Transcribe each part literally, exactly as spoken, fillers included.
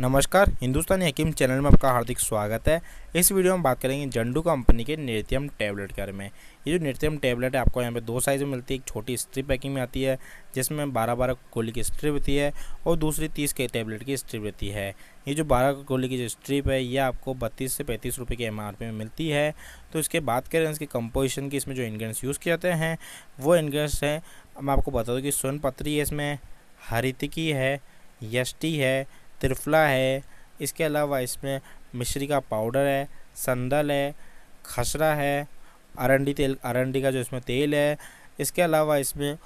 नमस्कार, हिंदुस्तानी हकीम चैनल में आपका हार्दिक स्वागत है। इस वीडियो में बात करेंगे ज़ंडू कंपनी के नित्यम टैबलेट के बारे में। ये जो नित्यम टैबलेट है आपको यहाँ पे दो साइज़ में मिलती है। एक छोटी स्ट्रिप पैकिंग में आती है जिसमें बारह बारह गोली की स्ट्रिप होती है और दूसरी तीस के टैबलेट की स्ट्रिप रहती है। ये जो बारह गोली की जो स्ट्रिप है ये आपको बत्तीस से पैंतीस रुपये की एम आर पी में मिलती है। तो इसके बात करें इसके कंपोजिशन की, इसमें जो इंग्रेडिएंट्स यूज़ किए जाते हैं वो इंग्रेडिएंट्स हैं, मैं आपको बता दूँ कि सोनपत्री है, इसमें हरितकी है, यष्टी है, त्रिफला है, इसके अलावा इसमें मिश्री का पाउडर है, संदल है, खसरा है, अरंडी तेल, अरंडी का जो इसमें तेल है, इसके अलावा इसमें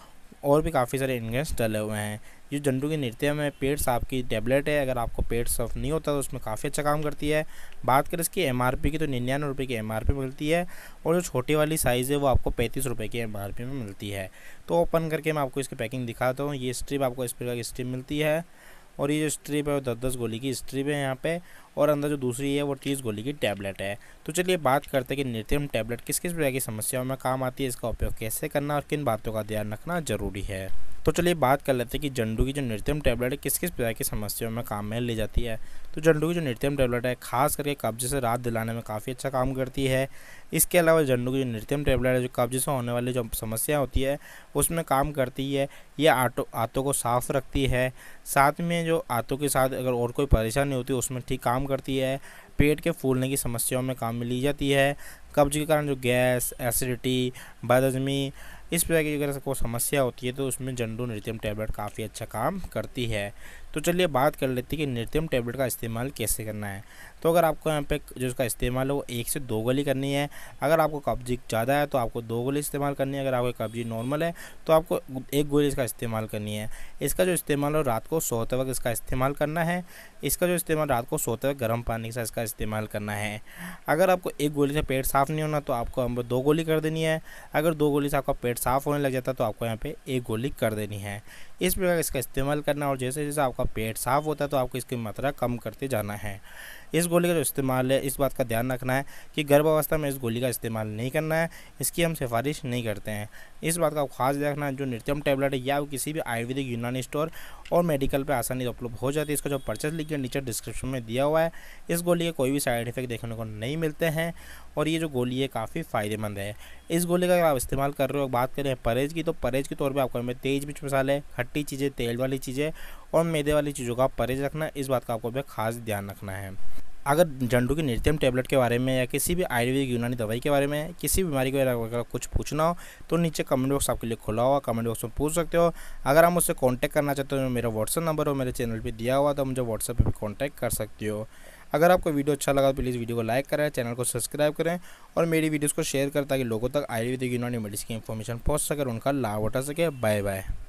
और भी काफ़ी सारे इंग्रेडिएंट्स डले हुए हैं। ये ज़ंडू की नित्यम है पेट साफ की टैबलेट है। अगर आपको पेट साफ नहीं होता तो उसमें काफ़ी अच्छा काम करती है। बात करें इसकी एमआरपी की तो निन्यानवे रुपये की एमआरपी मिलती है और जो छोटी वाली साइज़ है वो आपको पैंतीस रुपये की एमआरपी में मिलती है। तो ओपन करके मैं आपको इसकी पैकिंग दिखाता हूँ। ये स्ट्रिप आपको इस प्रकार की स्ट्रिप मिलती है और ये जो स्ट्रिप है वो दस दस गोली की स्ट्रिप है यहाँ पे, और अंदर जो दूसरी है वो तीस गोली की टैबलेट है। तो चलिए बात करते हैं कि नित्यम टैबलेट किस किस प्रकार की समस्याओं में काम आती है, इसका उपयोग कैसे करना और किन बातों का ध्यान रखना जरूरी है। तो चलिए बात कर लेते हैं कि ज़ंडू की जो नित्यम टैबलेट है किस किस प्रकार की समस्याओं में काम में ले जाती है। तो ज़ंडू की जो नित्यम टैबलेट है खास करके कब्जे से राहत दिलाने में काफ़ी अच्छा काम करती है। इसके अलावा ज़ंडू की जो नित्यम टैबलेट है जो कब्जे से होने वाली जो समस्या होती है उसमें काम करती है। यह आंटों आंतों को साफ रखती है, साथ में जो आंतों के साथ अगर और कोई परेशानी होती है उसमें ठीक काम करती है। पेट के फूलने की समस्याओं में काम में ली जाती है। कब्ज के कारण जो गैस, एसिडिटी, बदहजमी, इस प्रकार की अगर कोई समस्या होती है तो उसमें ज़ंडू नित्यम टैबलेट काफ़ी अच्छा काम करती है। तो चलिए बात कर लेते हैं कि नित्यम टैबलेट का इस्तेमाल कैसे करना है। तो अगर आपको यहाँ पे जो उसका इस्तेमाल है वो एक से दो गोली करनी है। अगर आपको कब्जी ज़्यादा है तो आपको दो गोली इस्तेमाल करनी है। अगर आपकी कब्जी नॉर्मल है तो आपको एक गोली इसका इस्तेमाल करनी है। इसका जो इस्तेमाल है रात को सोते वक्त इसका इस्तेमाल करना है। इसका जो इस्तेमाल रात को सोते वक्त गर्म पानी के साथ इसका इस्तेमाल करना है। अगर आपको एक गोली से पेट साफ़ नहीं होना तो आपको यहाँ पर दो गोली कर देनी है। अगर दो गोली से आपका पेट साफ़ होने लग जाता तो आपको यहाँ पे एक गोली कर देनी है। इस प्रकार इसका इस्तेमाल करना, और जैसे जैसे आपका पेट साफ़ होता है तो आपको इसकी मात्रा कम करते जाना है। इस गोली का जो इस्तेमाल है इस बात का ध्यान रखना है कि गर्भावस्था में इस गोली का इस्तेमाल नहीं करना है, इसकी हम सिफारिश नहीं करते हैं। इस बात का खास रखना है। जो नित्यम टैबलेट है या किसी भी आयुर्वेदिक यूनानी स्टोर और मेडिकल पर आसानी से उपलब्ध हो जाती है। इसका जो परचेज लिंक नीचे डिस्क्रिप्शन में दिया हुआ है। इस गोली के कोई भी साइड इफेक्ट देखने को नहीं मिलते हैं और ये जो गोली है काफ़ी फ़ायदेमंद है। इस गोली का अगर आप इस्तेमाल कर रहे हो, बात करें परहेज की तो परहेज के तौर पर आपको हमें तेज मिर्च मसाले, खट्टी चीज़ें, तेल वाली चीज़ें और मैदे वाली चीज़ों का परहेज रखना है। इस बात का आपको खास ध्यान रखना है। अगर ज़ंडू की नित्यम टैबलेट के बारे में या किसी भी आयुर्वेदिक यूनानी दवाई के बारे में, किसी बीमारी के बारे में अगर कुछ पूछना हो तो नीचे कमेंट बॉक्स आपके लिए खुला हुआ, कमेंट बॉक्स में पूछ सकते हो। अगर आप मुझसे कांटेक्ट करना चाहते हो, मेरा व्हाट्सअप नंबर हो मेरे चैनल पे दिया हुआ, तो मुझे व्हाट्सएप पर भी कॉन्टैक्ट कर सकते हो। अगर आपको वीडियो अच्छा लगा तो प्लीज़ वीडियो को लाइक करें, चैनल को सब्सक्राइब करें और मेरी वीडियोज़ को शेयर करें ताकि लोगों तक आयुर्वेदिक यूनानी मेडिसिन की इन्फॉर्मेशन पहुँच सके, उनका लाभ उठा सके। Bye bye.